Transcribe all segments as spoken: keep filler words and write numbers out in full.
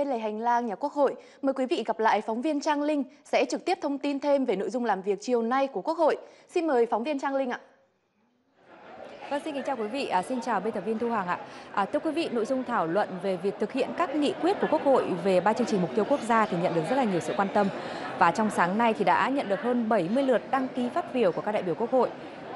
Bên lề hành lang nhà Quốc hội, mời quý vị gặp lại phóng viên Trang Linh sẽ trực tiếp thông tin thêm về nội dung làm việc chiều nay của Quốc hội. Xin mời phóng viên Trang Linh ạ. Vâng, xin kính chào quý vị, à, xin chào biên tập viên Thu Hoàng ạ. À, thưa quý vị, nội dung thảo luận về việc thực hiện các nghị quyết của Quốc hội về ba chương trình mục tiêu quốc gia thì nhận được rất là nhiều sự quan tâm. Và trong sáng nay thì đã nhận được hơn bảy mươi lượt đăng ký phát biểu của các đại biểu Quốc hội.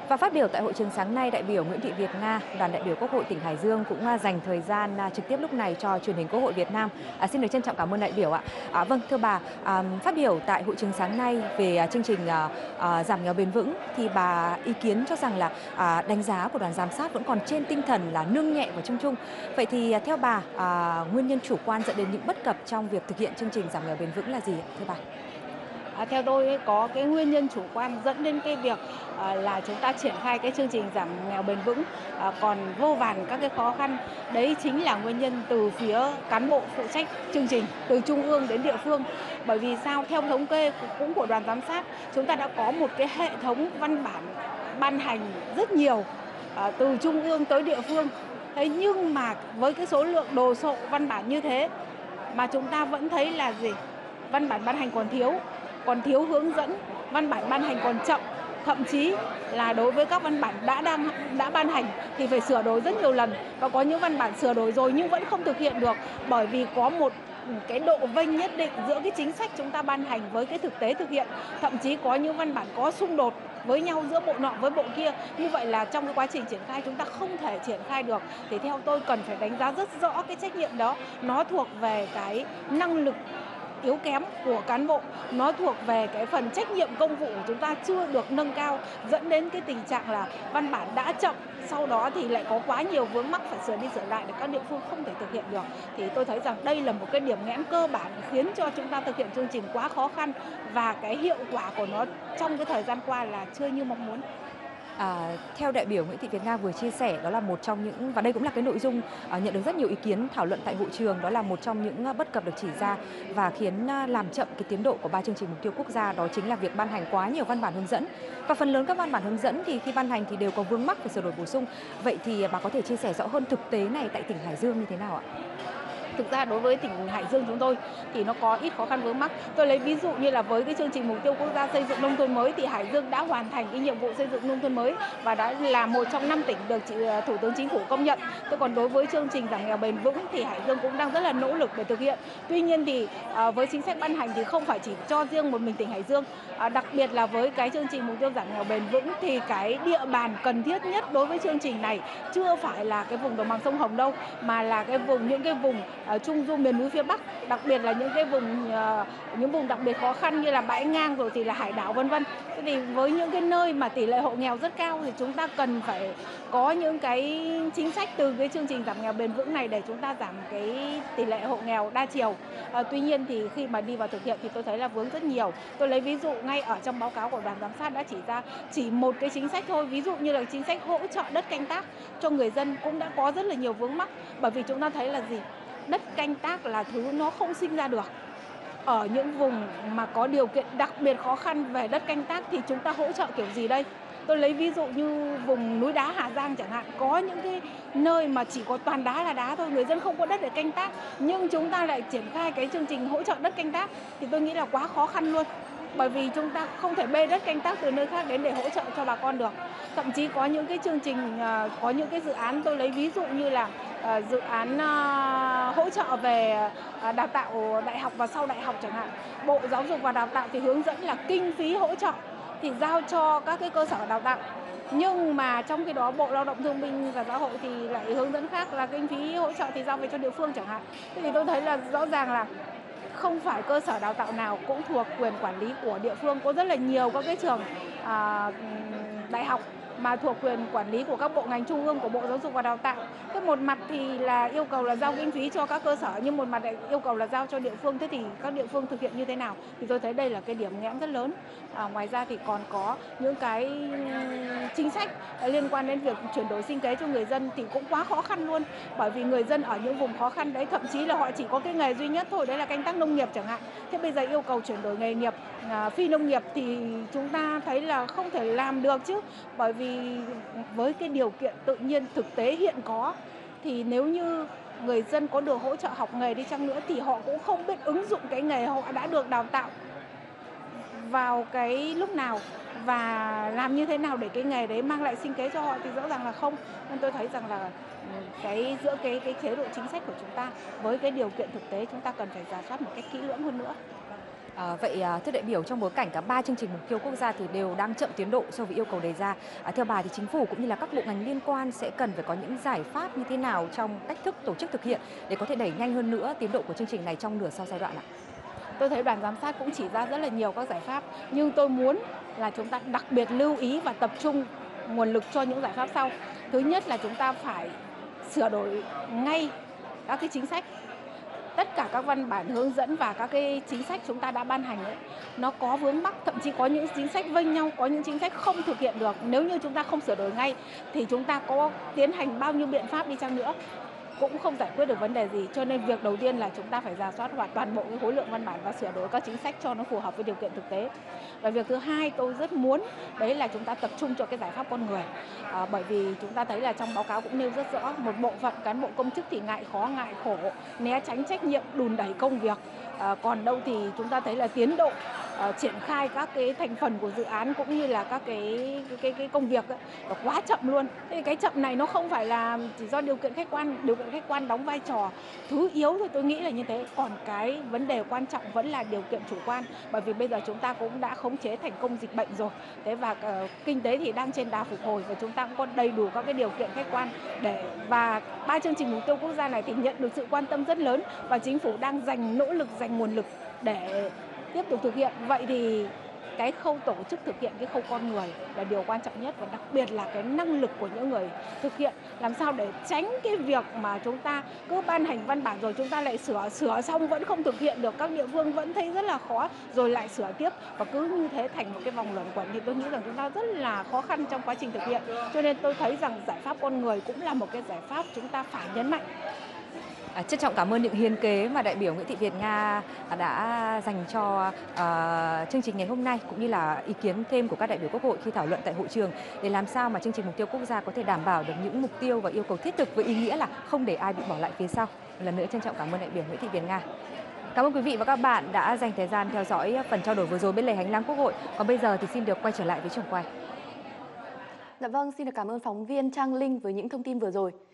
Và phát biểu tại hội trường sáng nay, đại biểu Nguyễn Thị Việt Nga, đoàn đại biểu Quốc hội tỉnh Hải Dương cũng dành thời gian trực tiếp lúc này cho truyền hình Quốc hội Việt Nam. À, xin được trân trọng cảm ơn đại biểu ạ. À, vâng, thưa bà, à, phát biểu tại hội trường sáng nay về chương trình à, à, giảm nghèo bền vững thì bà ý kiến cho rằng là à, đánh giá của đoàn giám sát vẫn còn trên tinh thần là nương nhẹ và chung chung. Vậy thì à, theo bà, à, nguyên nhân chủ quan dẫn đến những bất cập trong việc thực hiện chương trình giảm nghèo bền vững là gì ạ, thưa bà? À, theo tôi có cái nguyên nhân chủ quan dẫn đến cái việc à, là chúng ta triển khai cái chương trình giảm nghèo bền vững à, còn vô vàn các cái khó khăn. Đấy chính là nguyên nhân từ phía cán bộ phụ trách chương trình từ trung ương đến địa phương. Bởi vì sao? Theo thống kê cũng của đoàn giám sát, chúng ta đã có một cái hệ thống văn bản ban hành rất nhiều à, từ trung ương tới địa phương. Thế nhưng mà với cái số lượng đồ sộ văn bản như thế mà chúng ta vẫn thấy là gì? Văn bản ban hành còn thiếu. còn thiếu hướng dẫn, văn bản ban hành còn chậm, thậm chí là đối với các văn bản đã đang đã ban hành thì phải sửa đổi rất nhiều lần, và có những văn bản sửa đổi rồi nhưng vẫn không thực hiện được, bởi vì có một cái độ vênh nhất định giữa cái chính sách chúng ta ban hành với cái thực tế thực hiện. Thậm chí có những văn bản có xung đột với nhau giữa bộ nọ với bộ kia. Như vậy là trong cái quá trình triển khai chúng ta không thể triển khai được. Thì theo tôi cần phải đánh giá rất rõ cái trách nhiệm đó, nó thuộc về cái năng lực yếu kém của cán bộ, nó thuộc về cái phần trách nhiệm công vụ của chúng ta chưa được nâng cao, dẫn đến cái tình trạng là văn bản đã chậm, sau đó thì lại có quá nhiều vướng mắc phải sửa đi sửa lại để các địa phương không thể thực hiện được. Thì tôi thấy rằng đây là một cái điểm nghẽn cơ bản khiến cho chúng ta thực hiện chương trình quá khó khăn, và cái hiệu quả của nó trong cái thời gian qua là chưa như mong muốn. À, theo đại biểu Nguyễn Thị Việt Nga vừa chia sẻ, đó là một trong những, và đây cũng là cái nội dung à, nhận được rất nhiều ý kiến thảo luận tại hội trường, đó là một trong những bất cập được chỉ ra và khiến à, làm chậm cái tiến độ của ba chương trình mục tiêu quốc gia, đó chính là việc ban hành quá nhiều văn bản hướng dẫn. Và phần lớn các văn bản hướng dẫn thì khi ban hành thì đều có vướng mắc phải sửa đổi bổ sung. Vậy thì bà có thể chia sẻ rõ hơn thực tế này tại tỉnh Hải Dương như thế nào ạ? Thực ra đối với tỉnh Hải Dương chúng tôi thì nó có ít khó khăn vướng mắc. Tôi lấy ví dụ như là với cái chương trình mục tiêu quốc gia xây dựng nông thôn mới thì Hải Dương đã hoàn thành cái nhiệm vụ xây dựng nông thôn mới và đã là một trong năm tỉnh được Thủ tướng Chính phủ công nhận. Tôi còn đối với chương trình giảm nghèo bền vững thì Hải Dương cũng đang rất là nỗ lực để thực hiện. Tuy nhiên thì với chính sách ban hành thì không phải chỉ cho riêng một mình tỉnh Hải Dương. Đặc biệt là với cái chương trình mục tiêu giảm nghèo bền vững thì cái địa bàn cần thiết nhất đối với chương trình này chưa phải là cái vùng đồng bằng sông Hồng đâu, mà là cái vùng những cái vùng ở trung du miền núi phía Bắc, đặc biệt là những cái vùng những vùng đặc biệt khó khăn như là bãi ngang rồi thì là hải đảo vân vân. Thì với những cái nơi mà tỷ lệ hộ nghèo rất cao thì chúng ta cần phải có những cái chính sách từ cái chương trình giảm nghèo bền vững này để chúng ta giảm cái tỷ lệ hộ nghèo đa chiều. À, tuy nhiên thì khi mà đi vào thực hiện thì tôi thấy là vướng rất nhiều. Tôi lấy ví dụ ngay ở trong báo cáo của đoàn giám sát đã chỉ ra chỉ một cái chính sách thôi, ví dụ như là chính sách hỗ trợ đất canh tác cho người dân cũng đã có rất là nhiều vướng mắc, bởi vì chúng ta thấy là gì? Đất canh tác là thứ nó không sinh ra được. Ở những vùng mà có điều kiện đặc biệt khó khăn về đất canh tác thì chúng ta hỗ trợ kiểu gì đây? Tôi lấy ví dụ như vùng núi đá Hà Giang chẳng hạn, có những cái nơi mà chỉ có toàn đá là đá thôi, người dân không có đất để canh tác, nhưng chúng ta lại triển khai cái chương trình hỗ trợ đất canh tác thì tôi nghĩ là quá khó khăn luôn. Bởi vì chúng ta không thể bê đất canh tác từ nơi khác đến để hỗ trợ cho bà con được. Thậm chí có những cái chương trình, có những cái dự án, tôi lấy ví dụ như là dự án hỗ trợ về đào tạo đại học và sau đại học chẳng hạn. Bộ Giáo dục và Đào tạo thì hướng dẫn là kinh phí hỗ trợ thì giao cho các cái cơ sở đào tạo. Nhưng mà trong cái đó Bộ Lao động Thương binh và Xã hội thì lại hướng dẫn khác là kinh phí hỗ trợ thì giao về cho địa phương chẳng hạn. Thế thì tôi thấy là rõ ràng là không phải cơ sở đào tạo nào cũng thuộc quyền quản lý của địa phương. Có rất là nhiều các cái trường à, đại học mà thuộc quyền quản lý của các bộ ngành trung ương của Bộ Giáo dục và Đào tạo. Thế một mặt thì là yêu cầu là giao kinh phí cho các cơ sở, nhưng một mặt lại yêu cầu là giao cho địa phương. Thế thì các địa phương thực hiện như thế nào? Thì tôi thấy đây là cái điểm nghẽn rất lớn. À, ngoài ra thì còn có những cái chính sách liên quan đến việc chuyển đổi sinh kế cho người dân thì cũng quá khó khăn luôn. Bởi vì người dân ở những vùng khó khăn đấy, thậm chí là họ chỉ có cái nghề duy nhất thôi, đấy là canh tác nông nghiệp chẳng hạn. Thế bây giờ yêu cầu chuyển đổi nghề nghiệp à, phi nông nghiệp thì chúng ta thấy là không thể làm được chứ. Bởi vì với cái điều kiện tự nhiên thực tế hiện có thì nếu như người dân có được hỗ trợ học nghề đi chăng nữa thì họ cũng không biết ứng dụng cái nghề họ đã được đào tạo vào cái lúc nào và làm như thế nào để cái nghề đấy mang lại sinh kế cho họ thì rõ ràng là không. Nên tôi thấy rằng là cái giữa cái cái chế độ chính sách của chúng ta với cái điều kiện thực tế chúng ta cần phải rà soát một cách kỹ lưỡng hơn nữa. À, vậy thưa đại biểu, trong bối cảnh cả ba chương trình mục tiêu quốc gia thì đều đang chậm tiến độ so với yêu cầu đề ra, à, theo bà thì chính phủ cũng như là các bộ ngành liên quan sẽ cần phải có những giải pháp như thế nào trong cách thức tổ chức thực hiện để có thể đẩy nhanh hơn nữa tiến độ của chương trình này trong nửa sau giai đoạn ạ? Tôi thấy đoàn giám sát cũng chỉ ra rất là nhiều các giải pháp, nhưng tôi muốn là chúng ta đặc biệt lưu ý và tập trung nguồn lực cho những giải pháp sau. Thứ nhất là chúng ta phải sửa đổi ngay các cái chính sách. Tất cả các văn bản hướng dẫn và các cái chính sách chúng ta đã ban hành ấy, nó có vướng mắc, thậm chí có những chính sách vênh nhau, có những chính sách không thực hiện được. Nếu như chúng ta không sửa đổi ngay thì chúng ta có tiến hành bao nhiêu biện pháp đi chăng nữa cũng không giải quyết được vấn đề gì. Cho nên việc đầu tiên là chúng ta phải rà soát hoàn toàn bộ cái khối lượng văn bản và sửa đổi các chính sách cho nó phù hợp với điều kiện thực tế. Và việc thứ hai tôi rất muốn đấy là chúng ta tập trung cho cái giải pháp con người, à, bởi vì chúng ta thấy là trong báo cáo cũng nêu rất rõ một bộ phận cán bộ công chức thì ngại khó ngại khổ, né tránh trách nhiệm, đùn đẩy công việc, à, còn đâu thì chúng ta thấy là tiến độ à, triển khai các cái thành phần của dự án cũng như là các cái cái cái, cái công việc ấy, nó quá chậm luôn. Thế cái chậm này nó không phải là chỉ do điều kiện khách quan, điều kiện khách quan đóng vai trò thứ yếu thôi, tôi nghĩ là như thế. Còn cái vấn đề quan trọng vẫn là điều kiện chủ quan, bởi vì bây giờ chúng ta cũng đã khống chế thành công dịch bệnh rồi, thế và uh, kinh tế thì đang trên đà phục hồi và chúng ta cũng có đầy đủ các cái điều kiện khách quan để và ba chương trình mục tiêu quốc gia này thì nhận được sự quan tâm rất lớn và chính phủ đang dành nỗ lực, dành nguồn lực để tiếp tục thực hiện. Vậy thì cái khâu tổ chức thực hiện, cái khâu con người là điều quan trọng nhất, và đặc biệt là cái năng lực của những người thực hiện, làm sao để tránh cái việc mà chúng ta cứ ban hành văn bản rồi chúng ta lại sửa, sửa xong vẫn không thực hiện được, các địa phương vẫn thấy rất là khó rồi lại sửa tiếp và cứ như thế thành một cái vòng luẩn quẩn thì tôi nghĩ rằng chúng ta rất là khó khăn trong quá trình thực hiện. Cho nên tôi thấy rằng giải pháp con người cũng là một cái giải pháp chúng ta phải nhấn mạnh. À, trân trọng cảm ơn những hiến kế mà đại biểu Nguyễn Thị Việt Nga đã dành cho uh, chương trình ngày hôm nay, cũng như là ý kiến thêm của các đại biểu Quốc hội khi thảo luận tại hội trường để làm sao mà chương trình mục tiêu quốc gia có thể đảm bảo được những mục tiêu và yêu cầu thiết thực với ý nghĩa là không để ai bị bỏ lại phía sau. Một lần nữa trân trọng cảm ơn đại biểu Nguyễn Thị Việt Nga. Cảm ơn quý vị và các bạn đã dành thời gian theo dõi phần trao đổi vừa rồi bên lề hành lang Quốc hội. Còn bây giờ thì xin được quay trở lại với trường quay. Dạ vâng, xin được cảm ơn phóng viên Trang Linh với những thông tin vừa rồi.